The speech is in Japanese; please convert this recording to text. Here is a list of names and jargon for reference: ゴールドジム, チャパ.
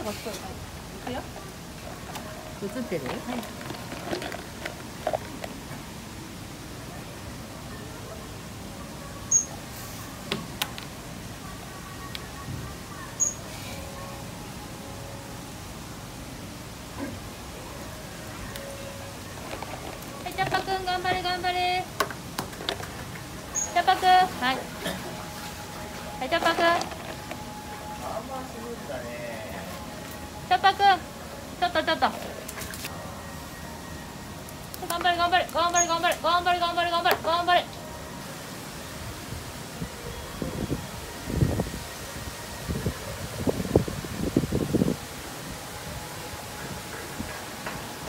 音が聞こえない。はい、映ってる？はい、頑張れ頑張れ。チャパくん、はい。はい、チャパくん。チャパくん、ちょっと。頑張れ頑張れ頑張れ頑張れ頑張れ頑張れ頑張れ頑張れ。